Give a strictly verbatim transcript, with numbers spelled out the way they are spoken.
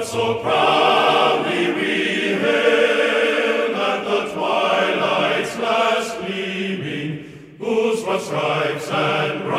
So proudly we hailed at the twilight's last gleaming, whose broad stripes and bright